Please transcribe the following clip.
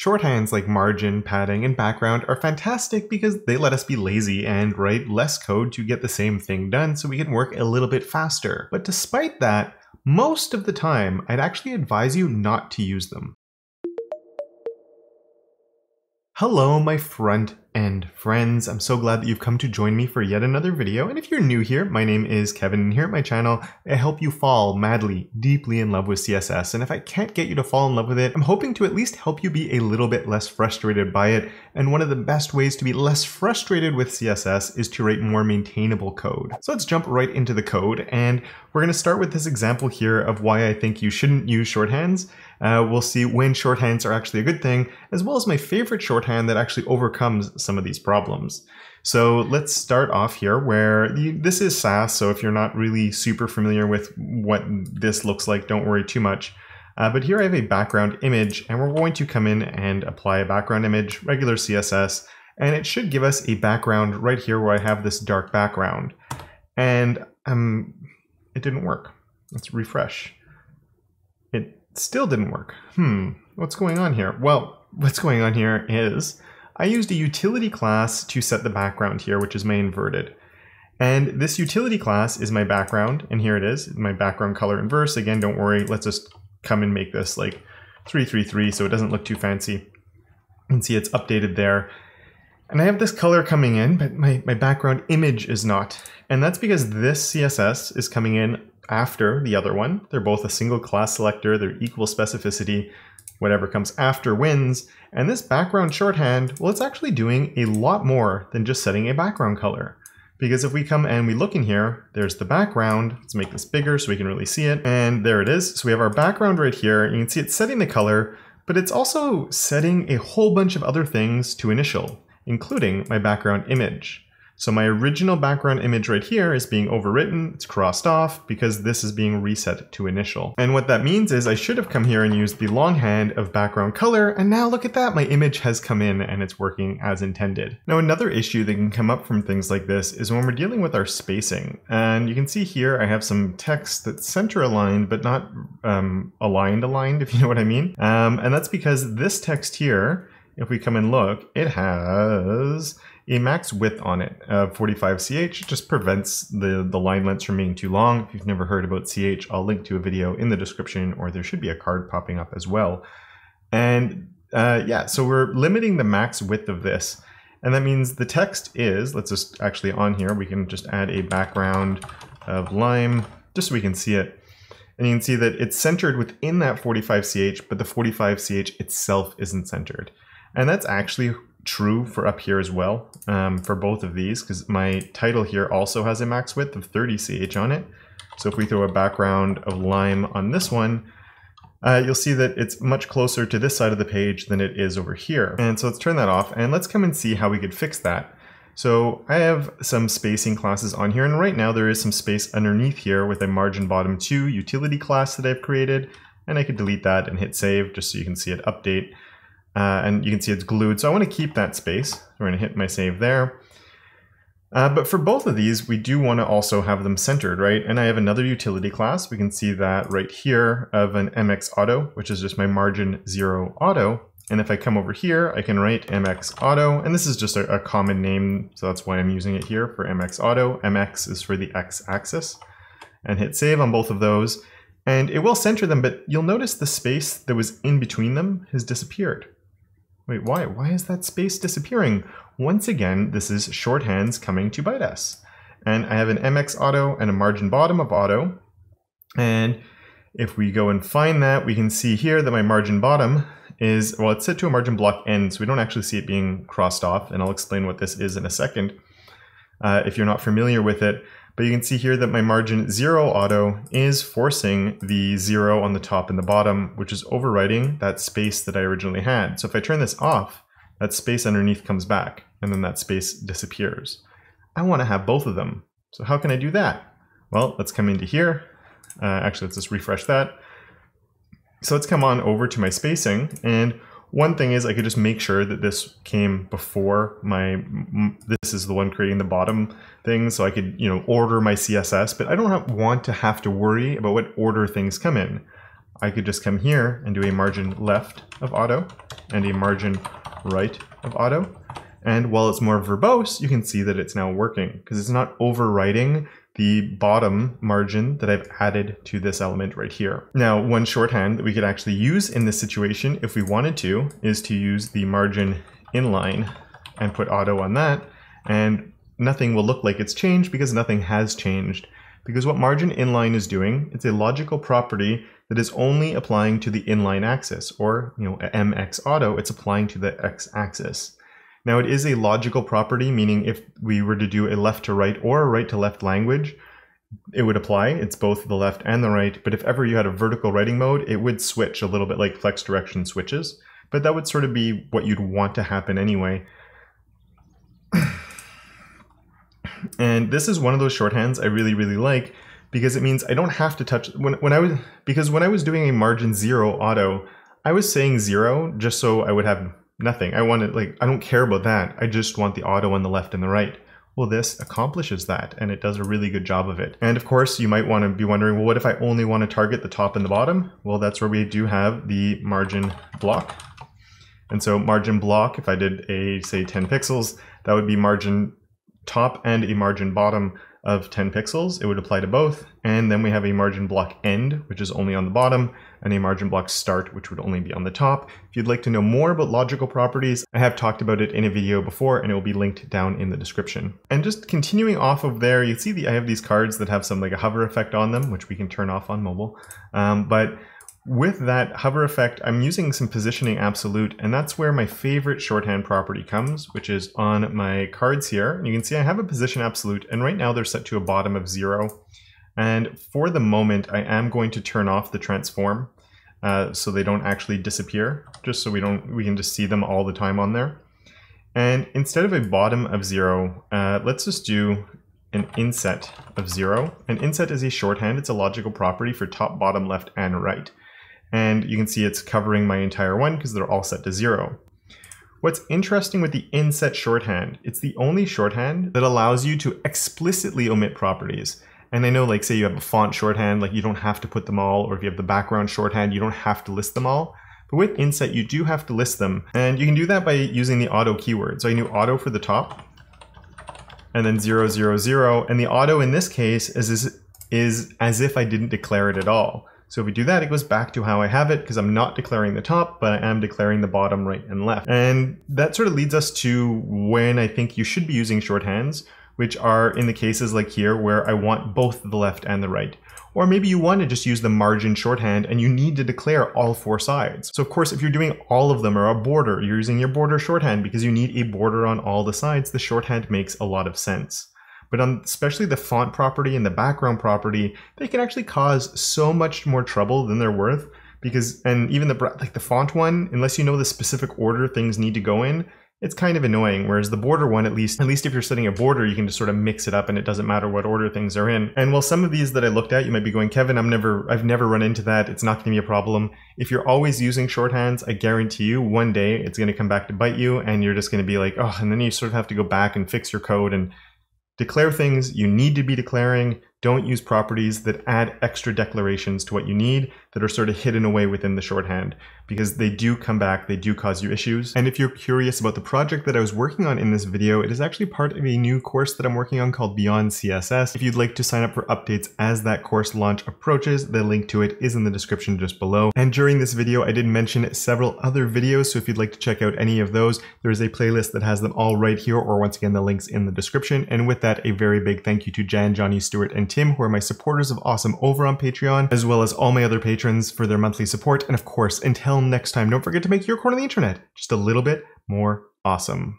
Shorthands like margin, padding, and background are fantastic because they let us be lazy and write less code to get the same thing done so we can work a little bit faster. But despite that, most of the time, I'd actually advise you not to use them. Hello, my front end friends. I'm so glad that you've come to join me for yet another video. And if you're new here, my name is Kevin, and here at my channel, I help you fall madly, deeply in love with CSS. And if I can't get you to fall in love with it, I'm hoping to at least help you be a little bit less frustrated by it. And one of the best ways to be less frustrated with CSS is to write more maintainable code. So let's jump right into the code. And we're gonna start with this example here of why I think you shouldn't use shorthands. We'll see when shorthands are actually a good thing, as well as my favorite shorthand that actually overcomes some of these problems. So let's start off here where this is SASS. So if you're not really super familiar with what this looks like, don't worry too much. But here I have a background image, and we're going to come in and apply a background image, regular CSS, and it should give us a background right here where I have this dark background. And it didn't work. Let's refresh. It still didn't work. What's going on here? Well, what's going on here is I used a utility class to set the background here, which is my inverted. And this utility class is my background, and here it is, my background color inverse. Again, don't worry, let's just come and make this like 333 so it doesn't look too fancy. And see, it's updated there. And I have this color coming in, but my background image is not. And that's because this CSS is coming in after the other one. They're both a single class selector, they're equal specificity, whatever comes after wins. And this background shorthand, well, it's actually doing a lot more than just setting a background color. Because if we come and we look in here, there's the background. Let's make this bigger so we can really see it. And there it is. So we have our background right here. You can see it's setting the color, but it's also setting a whole bunch of other things to initial, including my background image. So my original background image right here is being overwritten, it's crossed off because this is being reset to initial. And what that means is I should have come here and used the longhand of background color, and now look at that, my image has come in and it's working as intended. Now another issue that can come up from things like this is when we're dealing with our spacing. And you can see here I have some text that's center aligned, but not aligned, if you know what I mean. And that's because this text here, if we come and look, it has a max width on it of 45 ch. It just prevents the line lengths from being too long. If you've never heard about ch, I'll link to a video in the description, or there should be a card popping up as well. And yeah, so we're limiting the max width of this. And that means the text is, let's just actually on here, we can just add a background of lime just so we can see it. And you can see that it's centered within that 45 ch, but the 45 ch itself isn't centered. And that's actually true for up here as well, for both of these, because my title here also has a max width of 30 ch on it. So if we throw a background of lime on this one, you'll see that it's much closer to this side of the page than it is over here. And so let's turn that off and let's come and see how we could fix that. So I have some spacing classes on here, and right now there is some space underneath here with a margin bottom 2 utility class that I've created, and I could delete that and hit save just so you can see it update. And you can see it's glued, so I want to keep that space. We're going to hit my save there. But for both of these, we do want to also have them centered, right? And I have another utility class. We can see that right here of an MX auto, which is just my margin 0 auto. And if I come over here, I can write MX auto. And this is just a common name, so that's why I'm using it here for MX auto. MX is for the X axis. And hit save on both of those. And it will center them, but you'll notice the space that was in between them has disappeared. Wait, why? Why is that space disappearing? Once again, this is shorthands coming to bite us. And I have an MX auto and a margin bottom of auto. And if we go and find that, we can see here that my margin bottom is, well, it's set to a margin block n, so we don't actually see it being crossed off. And I'll explain what this is in a second if you're not familiar with it. But you can see here that my margin 0 auto is forcing the 0 on the top and the bottom, which is overwriting that space that I originally had. So if I turn this off, that space underneath comes back, and then that space disappears. I want to have both of them. So how can I do that? Well, let's come into here. Actually, let's just refresh that. So let's come on over to my spacing. And one thing is I could just make sure that this came before my, this is the one creating the bottom thing, so I could, you know, order my CSS, but I don't want to have to worry about what order things come in. I could just come here and do a margin left of auto and a margin right of auto. And while it's more verbose, you can see that it's now working because it's not overwriting the bottom margin that I've added to this element right here. Now, one shorthand that we could actually use in this situation if we wanted to is to use the margin inline and put auto on that, and nothing will look like it's changed because nothing has changed. Because what margin inline is doing, it's a logical property that is only applying to the inline axis, or mx auto, it's applying to the x axis. Now it is a logical property, meaning if we were to do a left to right or a right to left language, it would apply. It's both the left and the right, but if ever you had a vertical writing mode, it would switch a little bit like flex direction switches, but that would sort of be what you'd want to happen anyway. And this is one of those shorthands I really, really like because it means I don't have to touch, when I was doing a margin zero auto, I was saying zero just so I would have nothing. I wanted, like, I don't care about that. I just want the auto on the left and the right. Well, this accomplishes that, and it does a really good job of it. And of course, you might want to be wondering, well, what if I only want to target the top and the bottom? Well, that's where we do have the margin block. And so margin block, if I did a, say, 10 pixels, that would be margin top and a margin bottom of 10 pixels. It would apply to both. And then we have a margin block end, which is only on the bottom, and a margin block start, which would only be on the top. If you'd like to know more about logical properties, I have talked about it in a video before, and it will be linked down in the description. And just continuing off of there, you see I have these cards that have some like a hover effect on them, which we can turn off on mobile. But with that hover effect, I'm using some positioning absolute, and that's where my favorite shorthand property comes, which is on my cards here. And you can see I have a position absolute, and right now they're set to a bottom of 0. And for the moment, I am going to turn off the transform so they don't actually disappear, just so we can just see them all the time on there. And instead of a bottom of 0, let's just do an inset of 0. An inset is a shorthand. It's a logical property for top, bottom, left, and right. And you can see it's covering my entire one because they're all set to 0. What's interesting with the inset shorthand, it's the only shorthand that allows you to explicitly omit properties. And I know, like, say you have a font shorthand, like you don't have to put them all, or if you have the background shorthand, you don't have to list them all. But with inset, you do have to list them. And you can do that by using the auto keyword. So I knew auto for the top, and then 0, 0, 0. And the auto in this case is as if I didn't declare it at all. So if we do that, it goes back to how I have it because I'm not declaring the top, but I am declaring the bottom, right, and left. And that sort of leads us to when I think you should be using shorthands, which are in the cases like here where I want both the left and the right. Or maybe you want to just use the margin shorthand and you need to declare all four sides. So of course, if you're doing all of them or a border, you're using your border shorthand because you need a border on all the sides. The shorthand makes a lot of sense. But on especially the font property and the background property, they can actually cause so much more trouble than they're worth, because, and even the font one, unless you know the specific order things need to go in, it's kind of annoying. Whereas the border one, at least if you're setting a border, you can just sort of mix it up and it doesn't matter what order things are in. And while some of these that I looked at, you might be going, Kevin, I've never run into that. It's not gonna be a problem. If you're always using shorthands, I guarantee you one day it's gonna come back to bite you and you're just gonna be like, oh, and then you sort of have to go back and fix your code and declare things you need to be declaring. Don't use properties that add extra declarations to what you need that are sort of hidden away within the shorthand, because they do come back, they do cause you issues. And if you're curious about the project that I was working on in this video, it is actually part of a new course that I'm working on called Beyond CSS. If you'd like to sign up for updates as that course launch approaches, the link to it is in the description just below. And during this video, I did mention several other videos, so if you'd like to check out any of those, there is a playlist that has them all right here, or once again, the link's in the description. And with that, a very big thank you to Jan, Johnny, Stuart, and Tim, who are my supporters of Awesome over on Patreon, as well as all my other patrons for their monthly support. And of course, until next time, don't forget to make your corner of the internet just a little bit more awesome.